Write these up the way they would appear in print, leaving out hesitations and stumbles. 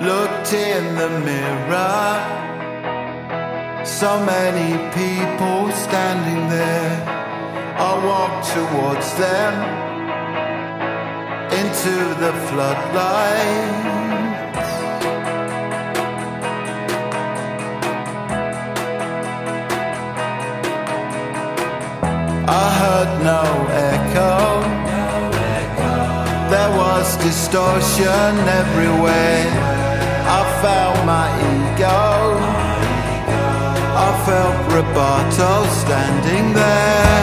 looked in the mirror, so many people standing there. I walked towards them, into the floodlight. I heard no echo. There was distortion everywhere. I felt my ego. I felt Roboto standing there.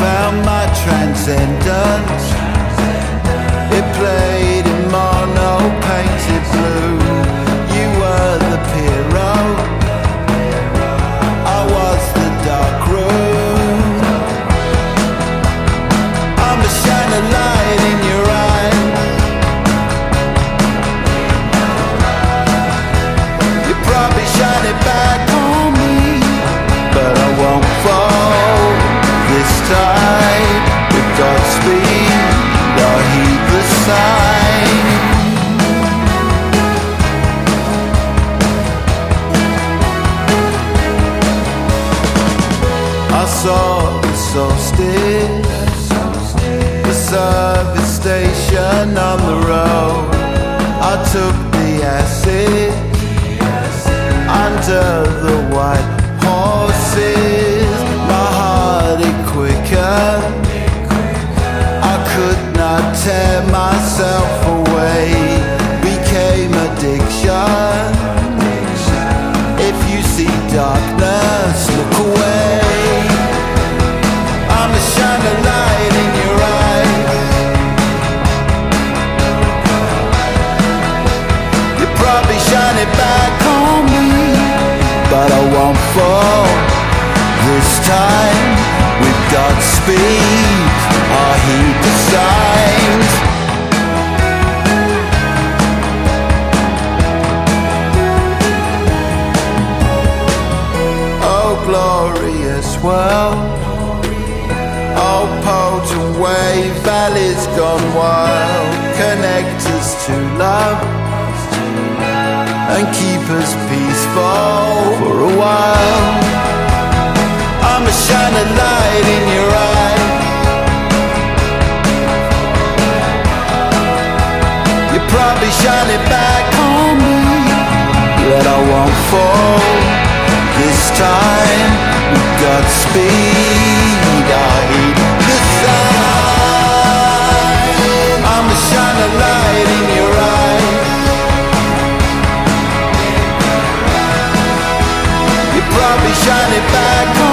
Found my transcendence. It played in mono painted blue. I saw the solstice, the service station on the road. I took the acid under the white horses. My heart it quickened. I could not tear myself away. Became addiction. If you see darkness, look away. Shine a light in your eyes. You probably shine it back on me, but I won't fall this time. We've got speed. I heed the signs. Oh, glorious world. Oh, potent wave, valleys gone wild. Connect us to love and keep us peaceful for a while. I'ma shine a light in your eye. You probably shine it back on me, but I won't fall this time. We've got speed. I'ma shine a light in your eyes. You probably shine it back.